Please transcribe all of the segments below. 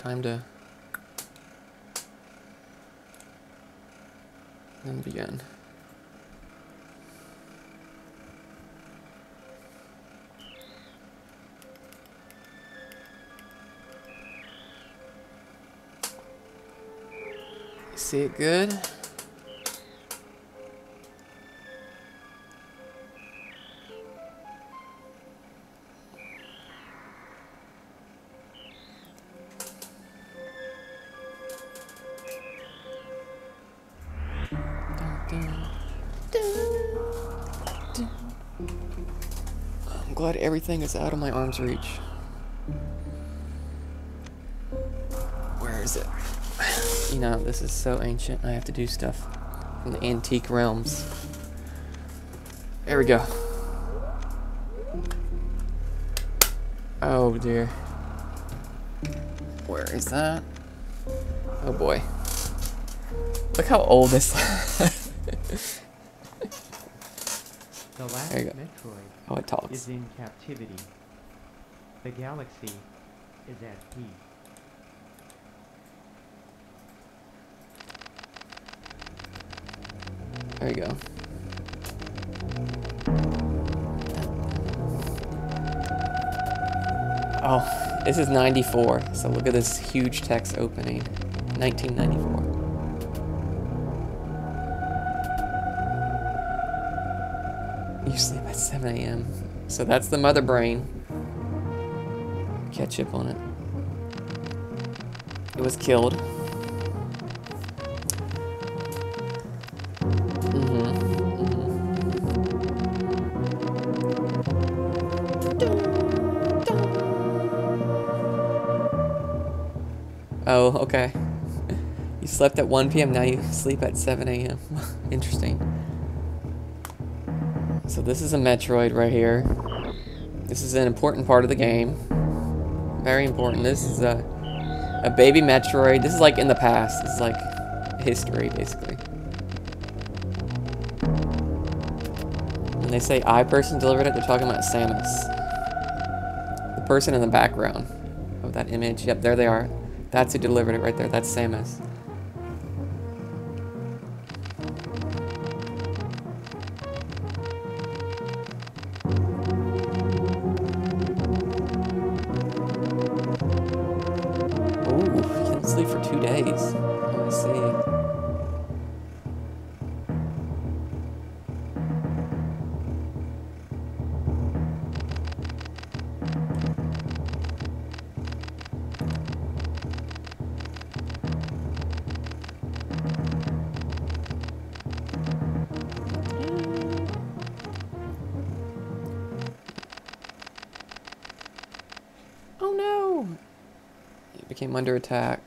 Time to then begin. See it good? I'm glad everything is out of my arm's reach. Where is it? You know, this is so ancient. I have to do stuff from the antique realms. There we go. Oh dear. Where is that? Oh boy. Look how old this is. The last Metroid is in captivity. The galaxy is at peace. There you go. Oh, this is 94, so look at this huge text opening. 1994. You sleep at 7 a.m. So that's the mother brain. Ketchup on it. It was killed. Oh, okay. You slept at 1 p.m., now you sleep at 7 a.m. Interesting. So this is a Metroid right here. This is an important part of the game. Very important. This is a baby Metroid. This is like in the past. This is like history, basically. When they say I person delivered it, they're talking about Samus. The person in the background of that image. Yep, there they are. That's who delivered it right there. That's Samus. Ooh, you can't sleep for 2 days. Let me see. Became under attack.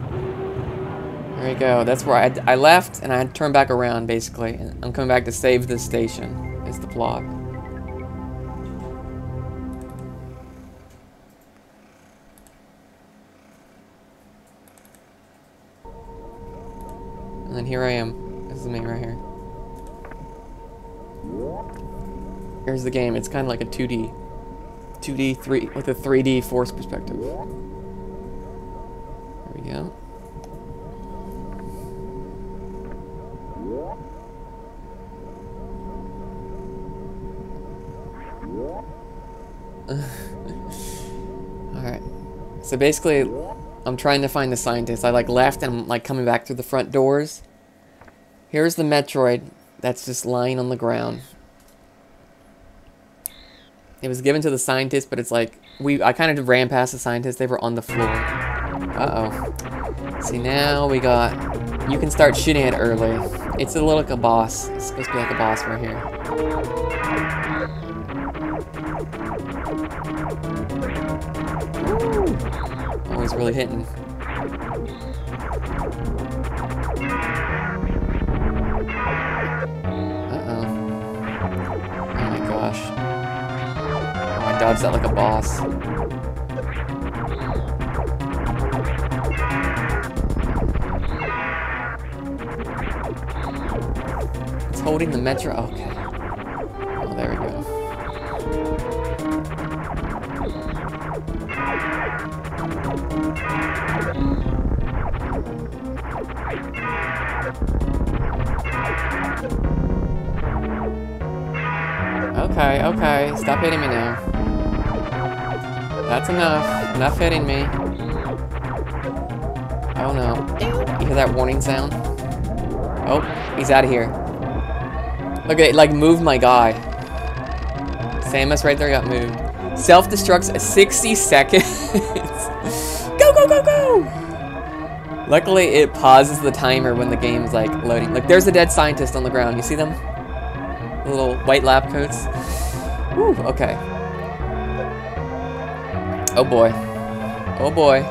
There you go. That's where I left, and I had to turn back around, basically. And I'm coming back to save this station, is the plot. And then here I am. This is me right here. Here's the game. It's kind of like a 2D, with a 3D force perspective. Yeah. Alright. So basically, I'm trying to find the scientist. I like left and I'm like coming back through the front doors. Here's the Metroid that's just lying on the ground. It was given to the scientist, but it's like I kind of ran past the scientist. They were on the floor. Uh-oh. See, now we got... You can start shooting it early. It's a little like a boss. It's supposed to be like a boss right here. Ooh. Oh, he's really hitting. Uh-oh. Oh my gosh. Oh, I dodged that like a boss. Holding the Metro. Okay. Oh, there we go. okay, okay. Stop hitting me now. That's enough. Enough hitting me. Oh no. You hear that warning sound? Oh, he's out of here. Look at it, like, move my guy. Samus right there got moved. Self-destructs 60 seconds. Go, go, go, go! Luckily, it pauses the timer when the game's, like, loading. Look, there's a dead scientist on the ground. You see them? The little white lab coats. Whew, okay. Oh, boy. Oh, boy.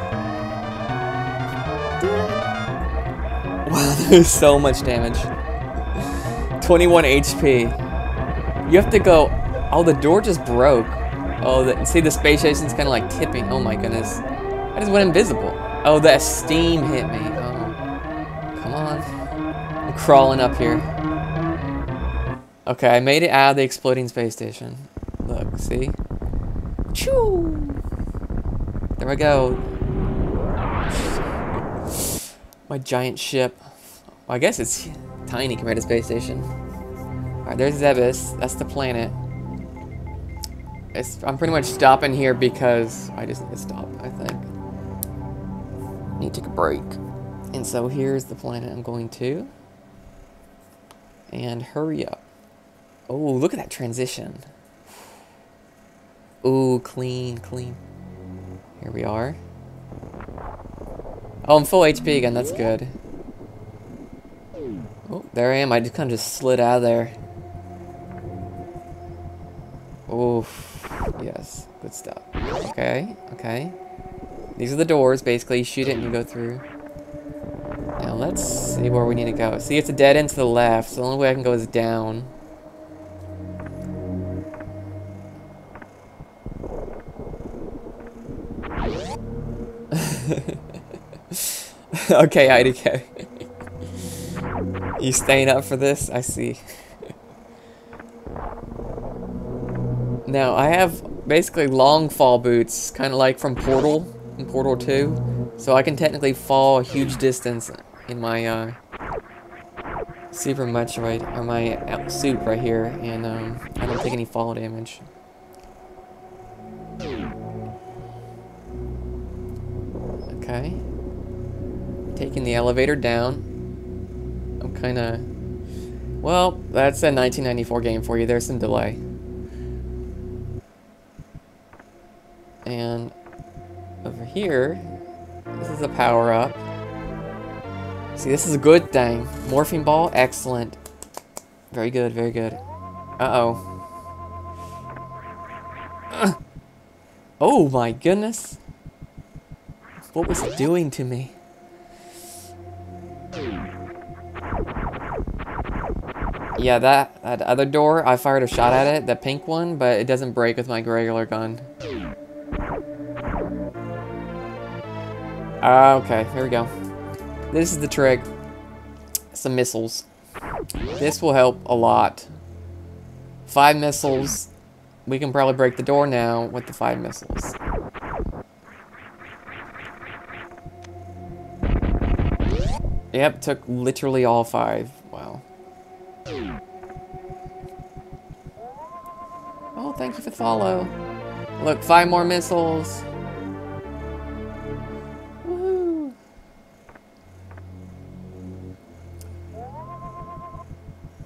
Wow, there's so much damage. 21 HP. You have to go... Oh, the door just broke. Oh, see, the space station's kind of like tipping. Oh my goodness. I just went invisible. Oh, that steam hit me. Oh, come on. I'm crawling up here. Okay, I made it out of the exploding space station. Look, see? Choo! There I go. My giant ship. Well, I guess it's tiny compared to space station. Alright, there's Zebes. That's the planet. I'm pretty much stopping here because I just need to stop, I think. Need to take a break. And so here's the planet I'm going to. And hurry up. Oh, look at that transition. Ooh, clean, clean. Here we are. Oh, I'm full HP again, that's good. Oh, there I am. I just kind of slid out of there. Oof. Yes. Good stuff. Okay. Okay. These are the doors, basically. You shoot it and you go through. Now, let's see where we need to go. See, it's a dead end to the left, so the only way I can go is down. Okay, IDK. You staying up for this? I see. Now, I have basically long fall boots, kind of like from Portal, in Portal 2. So I can technically fall a huge distance in my Super Metroid, or my suit right here, and I don't take any fall damage. Okay. Taking the elevator down. I'm kind of... Well, that's a 1994 game for you. There's some delay. And over here, this is a power-up. See, this is a good thing. Morphine ball, excellent. Very good, very good. Uh-oh. Oh my goodness. What was it doing to me? Yeah, that other door, I fired a shot at it, the pink one, but it doesn't break with my regular gun. Okay, here we go. This is the trick. Some missiles. This will help a lot. 5 missiles. We can probably break the door now with the 5 missiles. Yep, took literally all 5. Wow. Oh, thank you for the follow. Look, 5 more missiles.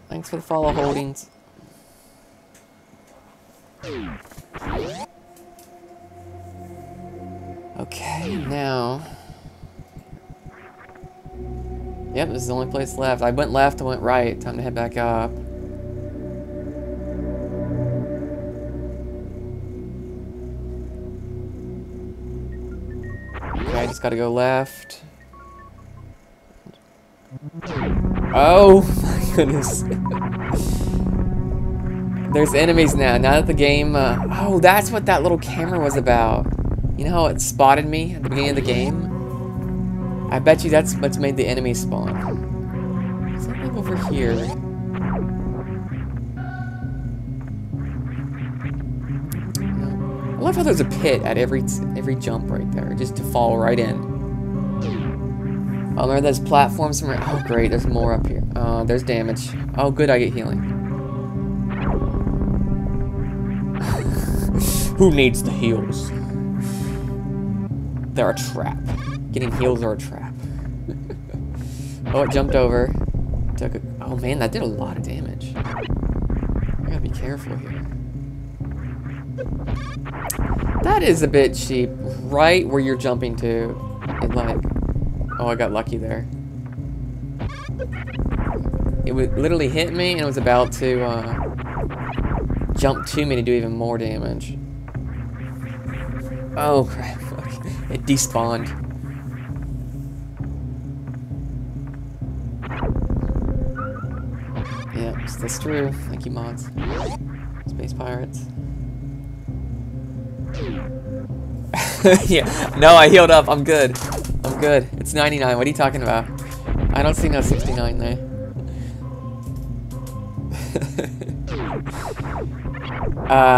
Thanks for the follow holdings. Okay, now... Yep, this is the only place left. I went left, I went right. Time to head back up. Okay, I just gotta go left. Oh my goodness. There's enemies now. Now that the game... oh, that's what that little camera was about. You know how it spotted me at the beginning of the game? I bet you that's what's made the enemy spawn. Something over here. I love how there's a pit at every jump right there, just to fall right in. Oh, remember there's platforms somewhere. Oh, great, there's more up here. There's damage. Oh, good, I get healing. Who needs the heals? They're a trap. Getting heals are a trap. Oh, it jumped over. Took a, oh man, that did a lot of damage. I gotta be careful here. That is a bit cheap. Right where you're jumping to. And like, oh, I got lucky there. It would literally hit me, and it was about to jump to me to do even more damage. Oh crap! It despawned. Yep, yeah, that's true. Thank you, mods. Space pirates. Yeah. No, I healed up. I'm good. I'm good. It's 99. What are you talking about? I don't see no 69 there.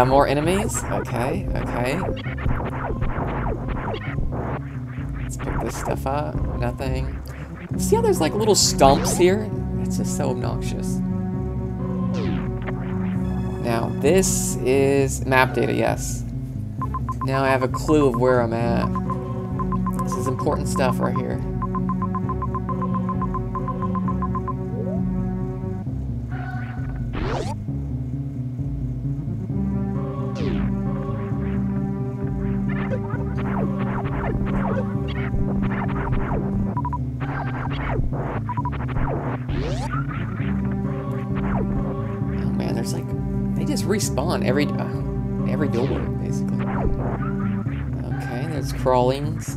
More enemies? Okay, okay. Let's pick this stuff up. Nothing. See how there's like little stumps here? It's just so obnoxious. Now, this is map data, yes. Now I have a clue of where I'm at. This is important stuff right here. Oh man, there's like, they just respawn every door, basically. Okay, there's crawlers,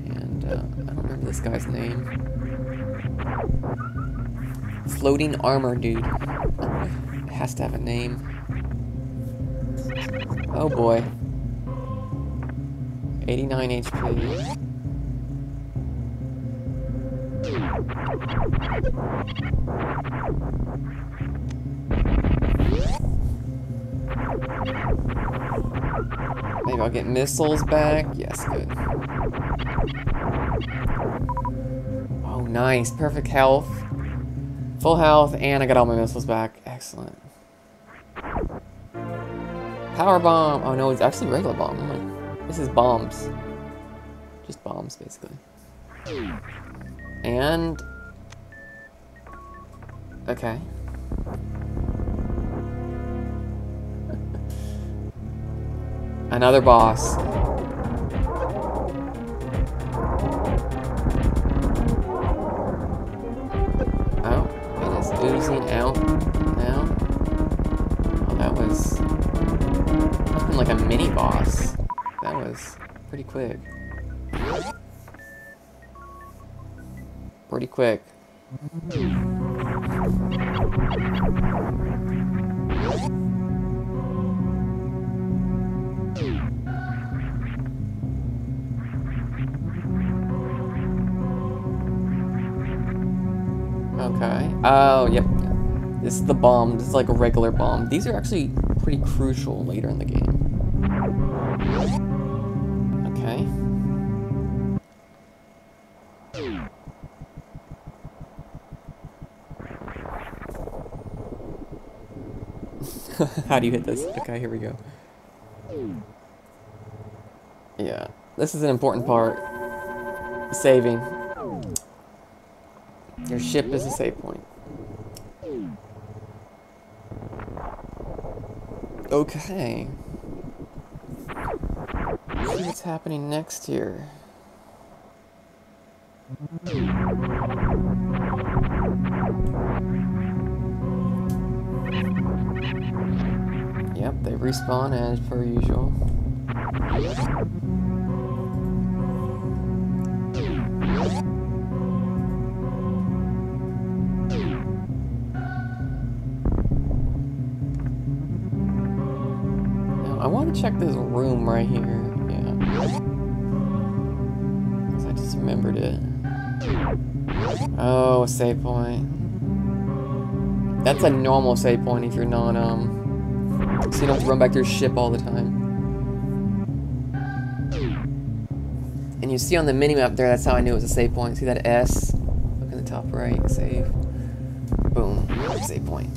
and I don't remember this guy's name. Floating armor dude. It has to have a name. Oh boy. 89 HP. Maybe I'll get missiles back. Yes, good. Oh, nice. Perfect health. Full health, and I got all my missiles back. Excellent. Power bomb. Oh no, it's actually regular bomb. Like, this is bombs. Just bombs, basically. And... okay. Another boss. Oh, it is oozing out now. Oh, that was nothing like a mini boss. That was pretty quick. Pretty quick. Okay. Oh, yep. This is the bomb. This is like a regular bomb. These are actually pretty crucial later in the game. Okay. How do you hit this? Okay, here we go. Yeah, this is an important part. Saving. Your ship is a save point. Okay. Let's see what's happening next here. Yep, they respawn as per usual. Now, I want to check this room right here. Yeah. Because I just remembered it. Oh, save point. That's a normal save point if you're not, so you don't have to run back to your ship all the time. And you see on the minimap there, that's how I knew it was a save point. See that S? Look in the top right, save. Boom, save point.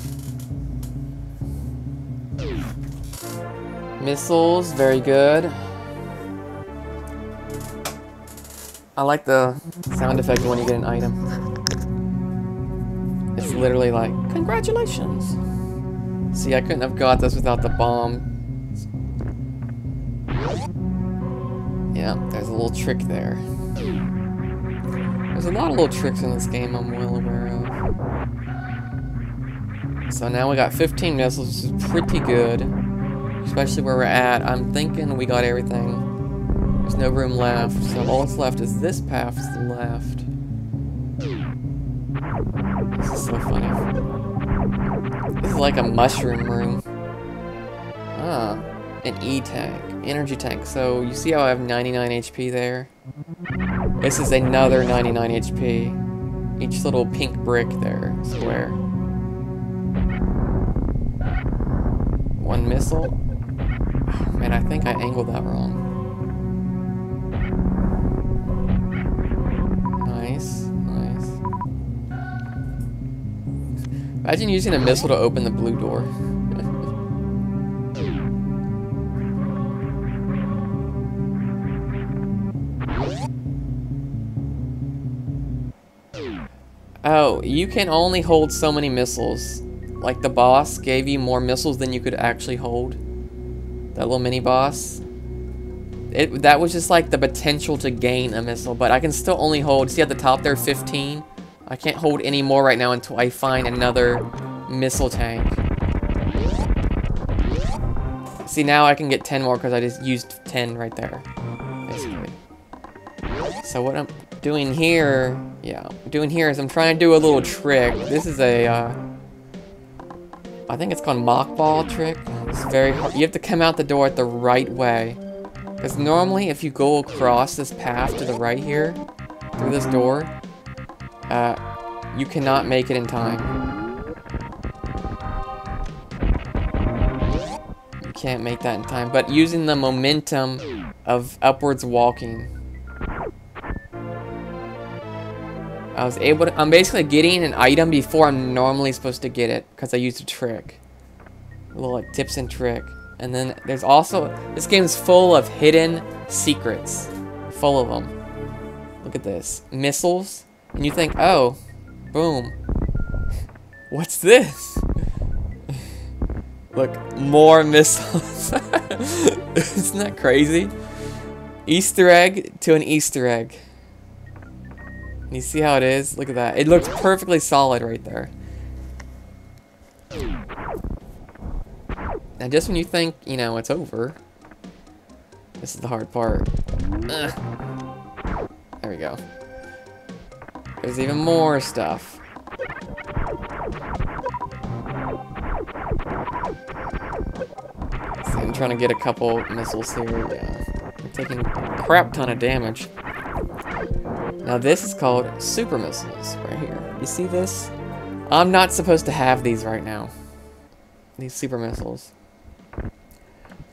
Missiles, very good. I like the sound effect when you get an item. It's literally like, congratulations! See, I couldn't have got this without the bomb. Yeah, there's a little trick there. There's a lot of little tricks in this game I'm well aware of. So now we got 15 missiles, which is pretty good. Especially where we're at, I'm thinking we got everything. There's no room left, so all that's left is this path to the left. This is so funny. This is like a mushroom room. Ah, an E-Tank, energy tank. So you see how I have 99 HP there? This is another 99 HP. Each little pink brick there, square. One missile. Oh, man, I think I angled that wrong. Imagine using a missile to open the blue door. Oh, you can only hold so many missiles. Like the boss gave you more missiles than you could actually hold. That little mini boss. That was just like the potential to gain a missile, but I can still only hold, see at the top there, 15? I can't hold any more right now until I find another missile tank. See, now I can get 10 more because I just used 10 right there, basically. So what I'm doing here, is I'm trying to do a little trick. This is a, I think it's called mock ball trick. It's very hard. You have to come out the door at the right way. Because normally if you go across this path to the right here, through this door, you cannot make it in time. You can't make that in time, but using the momentum of upwards walking. I was able to, I'm basically getting an item before I'm normally supposed to get it, because I used a trick. A little like tips and trick. And then there's also, this game's full of hidden secrets. Full of them. Look at this. Missiles. And you think, oh, boom. What's this? Look, more missiles. Isn't that crazy? Easter egg to an Easter egg. And you see how it is? Look at that. It looks perfectly solid right there. Now just when you think, you know, it's over. This is the hard part. Ugh. There we go. There's even more stuff. So I'm trying to get a couple missiles here. Yeah. I'm taking a crap ton of damage. Now this is called super missiles right here. You see this? I'm not supposed to have these right now. These super missiles.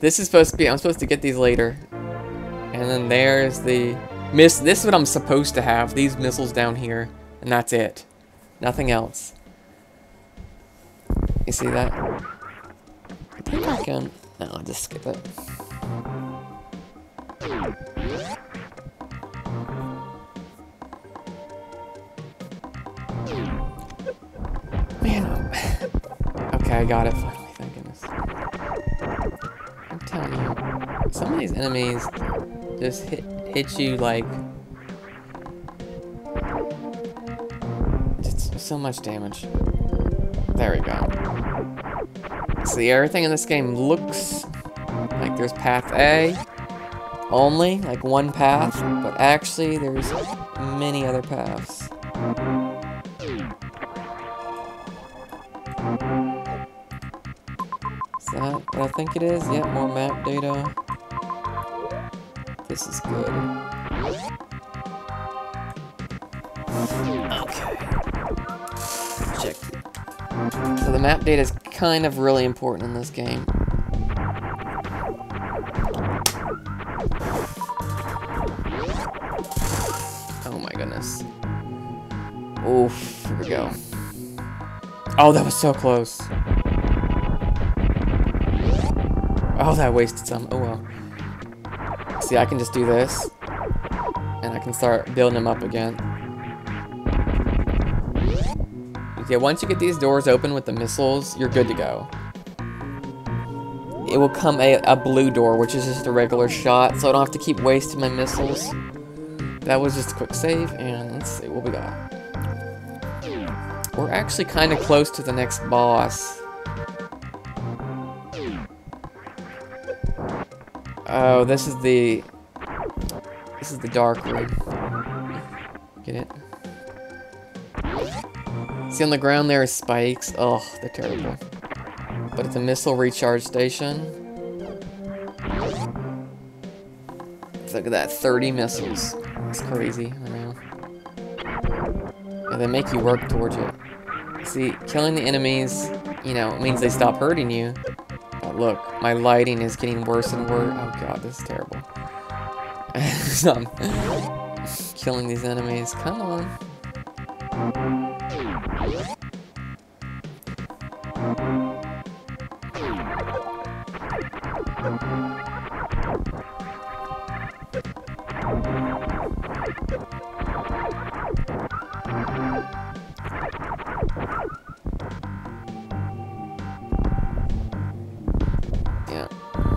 This is supposed to be, I'm supposed to get these later. And then there's the... This is what I'm supposed to have. These missiles down here. And that's it. Nothing else. You see that? I think I can... No, I'll just skip it. Man, okay, I got it finally. Thank goodness. I'm telling you. Some of these enemies just hit you like just so much damage. There we go. See, everything in this game looks like there's path A only, like one path, but actually there's many other paths. Is that what I think it is? Yep, yeah, more map data. This is good. Okay. Check. So the map data is kind of really important in this game. Oh my goodness. Oof, here we go. Oh, that was so close. Oh, that wasted some. Oh well. See, I can just do this. And I can start building them up again. Okay, once you get these doors open with the missiles, you're good to go. It will come a blue door, which is just a regular shot, so I don't have to keep wasting my missiles. That was just a quick save, and let's see what we got. We're actually kind of close to the next boss. Oh, this is the dark room. Get it? See, on the ground there is spikes. Oh, they're terrible. But it's a missile recharge station. Look at that, 30 missiles. That's crazy, I know. Yeah, they make you work towards it. See, killing the enemies, you know, it means they stop hurting you. But look, my lighting is getting worse and worse. Oh god, this is terrible. Killing these enemies, come on.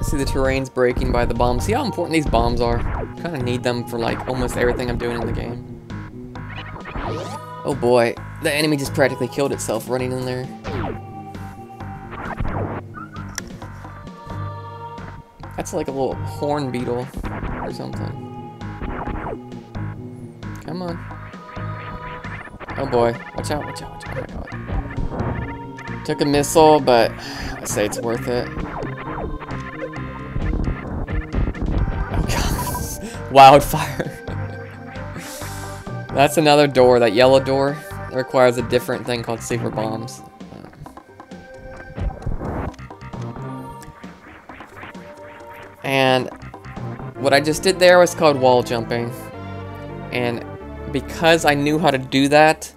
See, the terrain's breaking by the bombs. See how important these bombs are? Kind of need them for like almost everything I'm doing in the game. Oh boy, the enemy just practically killed itself running in there. That's like a little horn beetle or something. Come on. Oh boy, watch out, watch out, watch out. Oh my god. Took a missile, but I say it's worth it. Wildfire. That's another door, that yellow door. It requires a different thing called super bombs. And what I just did there was called wall jumping. And because I knew how to do that,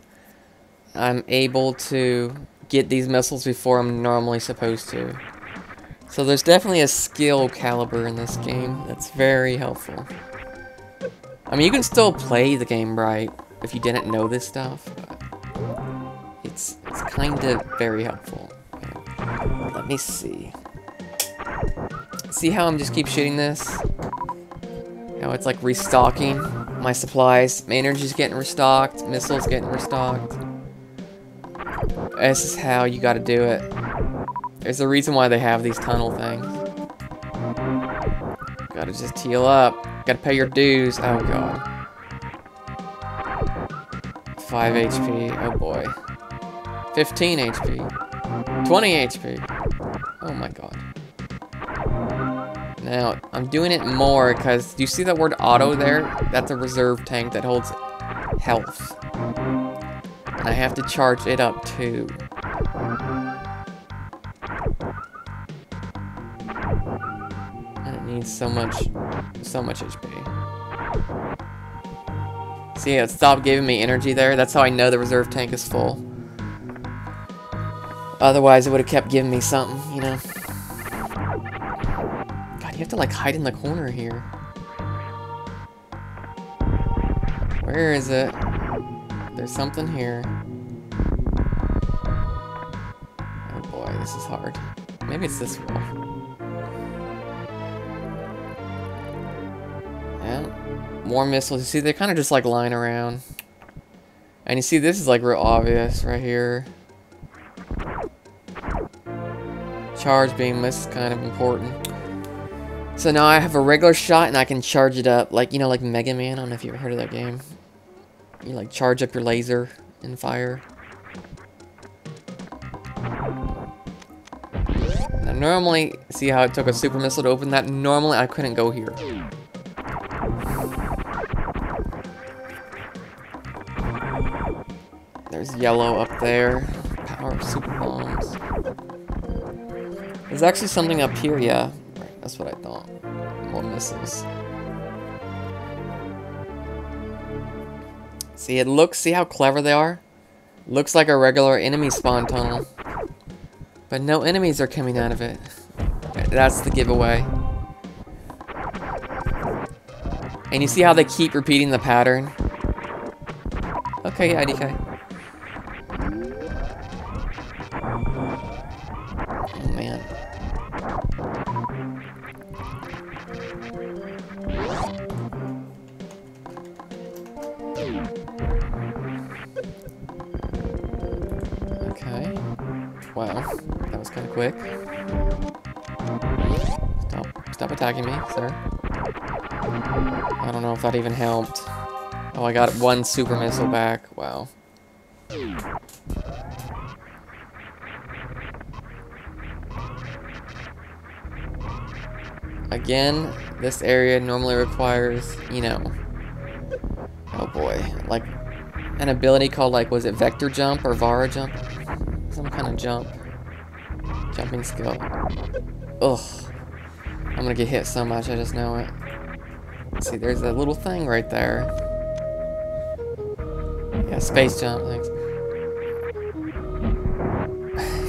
I'm able to get these missiles before I'm normally supposed to. So there's definitely a skill caliber in this game that's very helpful. I mean, you can still play the game right if you didn't know this stuff, but it's kind of very helpful. Okay. Let me see. See how I'm just keep shooting this? How it's like restocking my supplies. My energy's getting restocked, missiles getting restocked. This is how you gotta do it. There's a reason why they have these tunnel things. Gotta just heal up. Gotta pay your dues. Oh god. 5 HP. Oh boy. 15 HP. 20 HP. Oh my god. Now, I'm doing it more because, do you see that word auto there? That's a reserve tank that holds health. And I have to charge it up too. And it needs so much HP. See, it stopped giving me energy there. That's how I know the reserve tank is full. Otherwise, it would have kept giving me something, you know. God, you have to like hide in the corner here. Where is it? There's something here. Oh boy, this is hard. Maybe it's this wall. More missiles. You see, they're kind of just like lying around. And you see, this is like real obvious right here. Charge beam, this is kind of important. So now I have a regular shot and I can charge it up. Like, you know, like Mega Man. I don't know if you've ever heard of that game. You like charge up your laser and fire. Now normally, see how it took a super missile to open that? Normally I couldn't go here. There's yellow up there. Power of super bombs. There's actually something up here, yeah. Right, that's what I thought. More missiles. See, it looks, see how clever they are? Looks like a regular enemy spawn tunnel. But no enemies are coming out of it. Okay. That's the giveaway. And you see how they keep repeating the pattern? Okay, yeah, DK. Oh, man. Okay. Wow. That was kind of quick. Stop attacking me, sir. I don't know if that even helped. Oh, I got one super missile back. Wow. Again, this area normally requires, you know, oh boy, like an ability called, like, was it Vector Jump or Vara Jump? Some kind of jump. Jumping skill. Ugh. I'm gonna get hit so much, I just know it. See, there's that little thing right there. Yeah, space jump, thanks.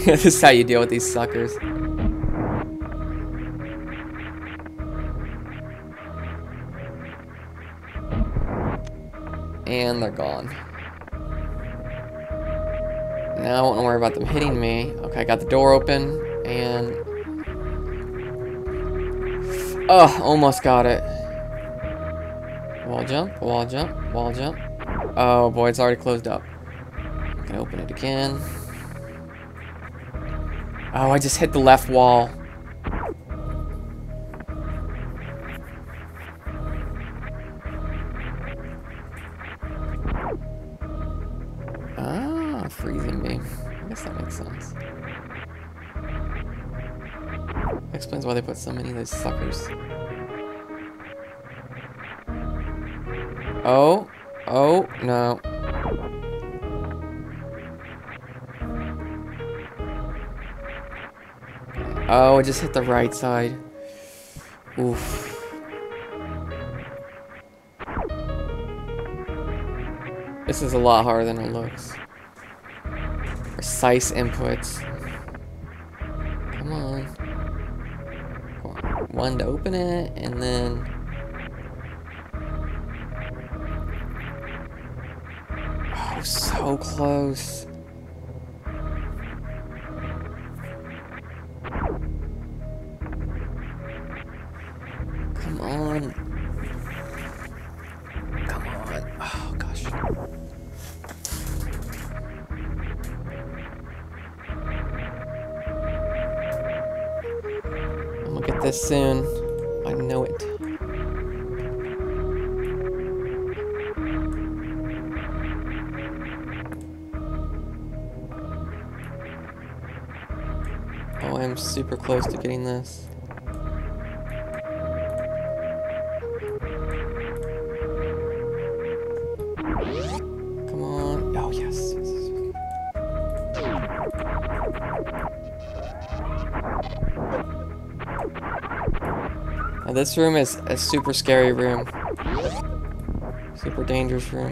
This is how you deal with these suckers. And they're gone. Now I won't worry about them hitting me. Okay, I got the door open, and... oh, almost got it. Wall jump, wall jump, wall jump. Oh boy, it's already closed up. I can open it again. Oh, I just hit the left wall. Ah, freezing me. I guess that makes sense. That explains why they put so many of those suckers. Oh, oh, no. Oh, I just hit the right side. Oof. This is a lot harder than it looks. Precise inputs. Come on. One to open it, and then... so close. Come on. Come on. Oh, gosh. I'm gonna get this soon. I know it. I'm super close to getting this. Come on. Oh, yes. Now, this room is a super scary room. Super dangerous room.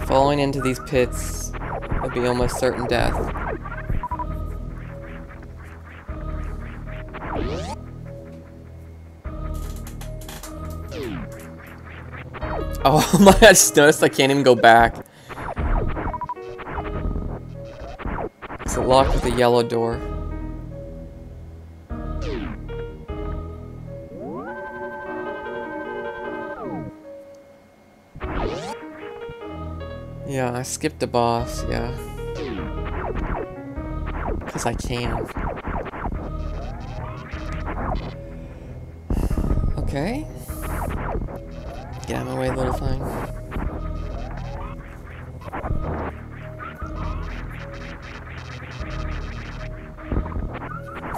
Falling into these pits would be almost certain death. Oh my, I just noticed I can't even go back. It's locked with a yellow door. Yeah, I skipped a boss, yeah. Because I can. Okay. Get out of my way, little thing.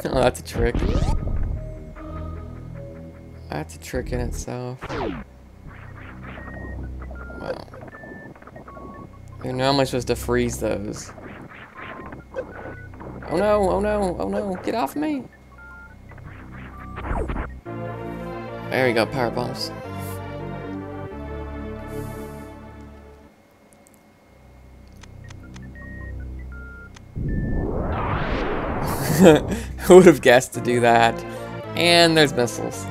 Oh, that's a trick. That's a trick in itself. Wow. You know how am I supposed to freeze those? Oh no, oh no, oh no, get off me! There we go, power bombs. Who would have guessed to do that? And there's missiles.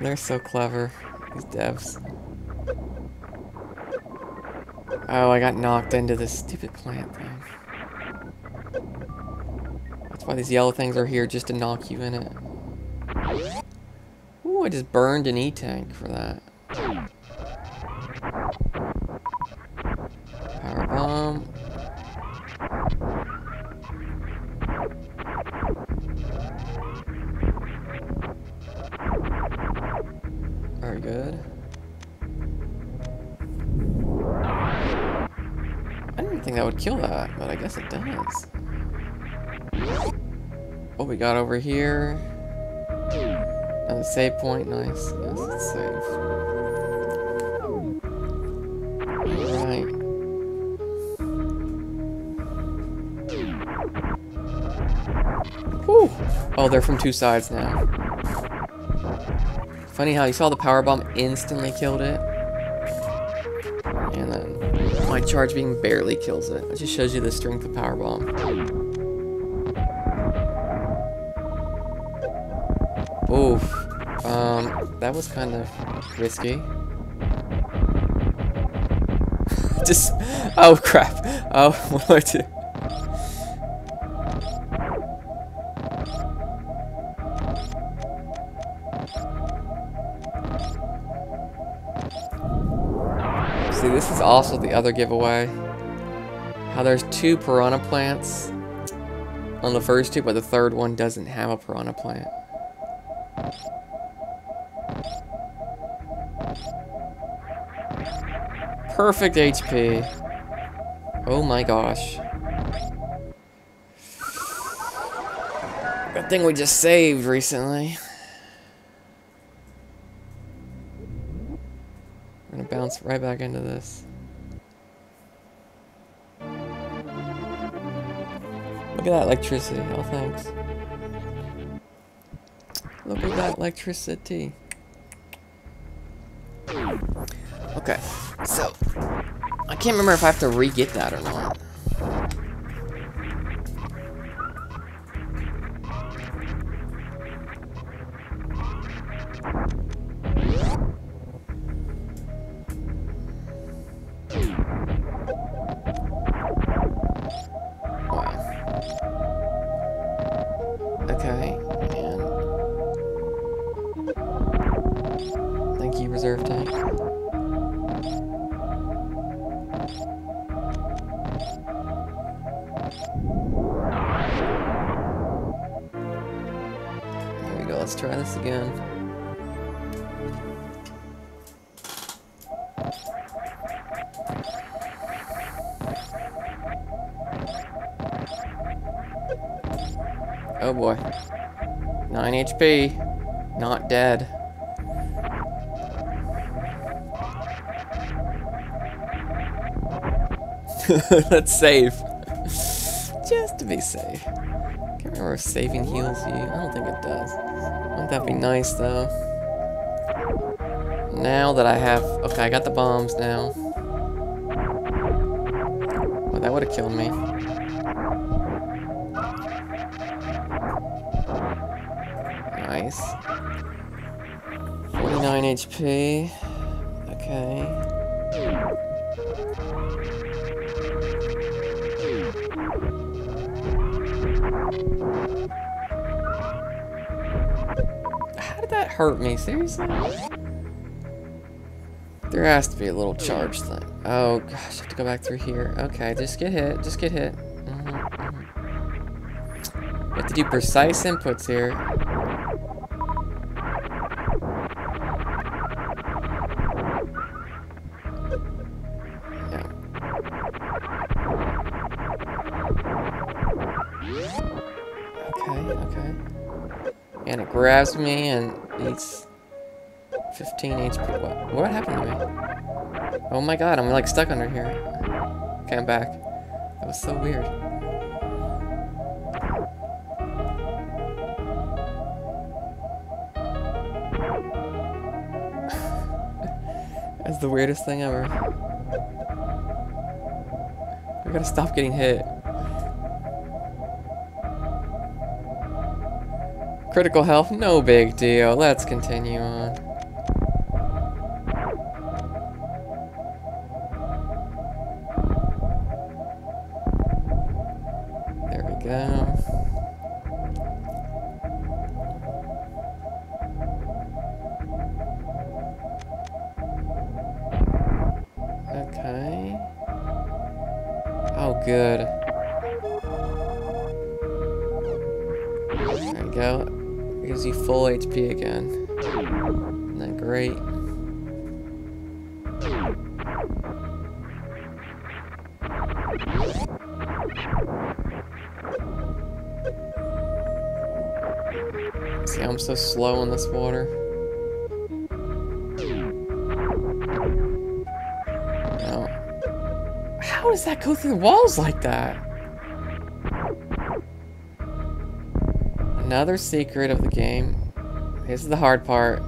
They're so clever, these devs. Oh, I got knocked into this stupid plant thing. That's why these yellow things are here, just to knock you in it. Ooh, I just burned an E-Tank for that. Power bomb. Very good. I didn't think that would kill that, but I guess it does. What we got over here? Another save point, nice. Yes, it's safe. Alright. Whew! Oh, they're from two sides now. Funny how you saw the power bomb instantly killed it. And then my charge beam barely kills it. It just shows you the strength of power bomb. Oof. That was kind of risky. Just oh crap. Oh, what do I do? See, this is also the other giveaway. How there's two piranha plants on the first two, but the third one doesn't have a piranha plant. Perfect HP. Oh my gosh. Good thing we just saved recently. Bounce right back into this. Look at that electricity. Oh, thanks. Look at that electricity. Okay, so I can't remember if I have to re-get that or not. Reserve tank. There we go, let's try this again. Oh boy. 9 HP. Not dead. That's safe. Just to be safe. Can't remember if saving heals you. I don't think it does. Wouldn't that be nice though? Now that I have... Okay, I got the bombs now. Well, that would have killed me. Nice. 49 HP. Okay. Hurt me, seriously? There has to be a little charge thing. Oh gosh, I have to go back through here. Okay, just get hit, just get hit. You have to do precise inputs here. Okay. And it grabs me and needs 15 HP. What happened to me? Oh my god, I'm like stuck under here. Okay, I'm back. That was so weird. That's the weirdest thing ever. I gotta stop getting hit. Critical health, no big deal. Let's continue on. There we go. Okay. Oh, good. There we go. Gives you full HP again. Isn't that great? See, I'm so slow in this water. No. How does that go through the walls like that? Another secret of the game. This is the hard part.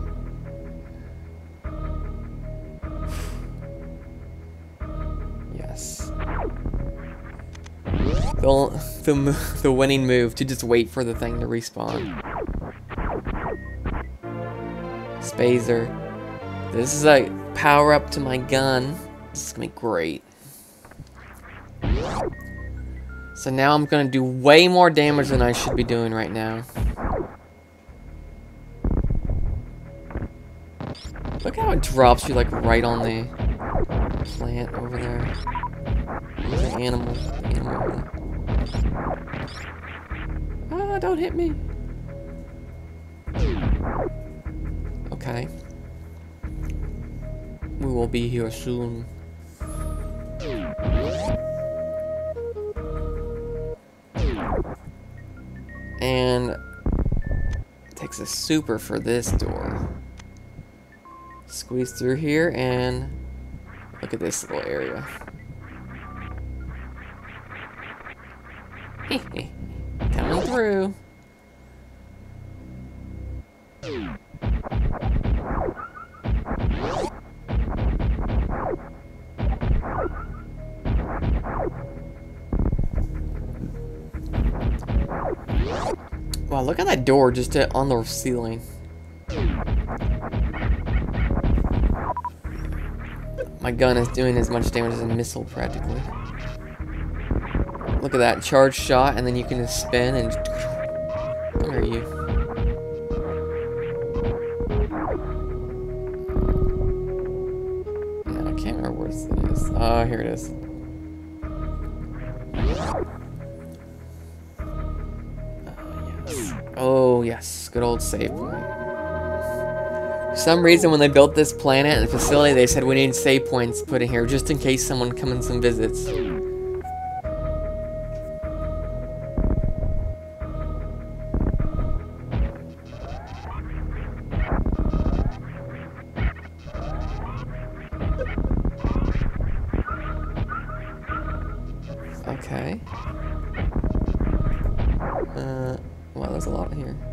Yes. The winning move to just wait for the thing to respawn. Spazer. This is a power up to my gun. This is gonna be great. So now I'm gonna do way more damage than I should be doing right now. Look how it drops you like right on the plant over there. The animal. The animal. Ah, don't hit me. Okay. We will be here soon. And it takes a super for this door. Squeeze through here and look at this little area. Coming through. Wow, look at that door just on the ceiling. My gun is doing as much damage as a missile, practically. Look at that, charge shot, and then you can just spin and... Come here, you. No, I can't remember where it is. Oh, here it is. Oh yes, good old save point. For some reason when they built this planet and the facility, they said we need save points put in here just in case someone comes and visits. Okay. Wow, there's a lot here.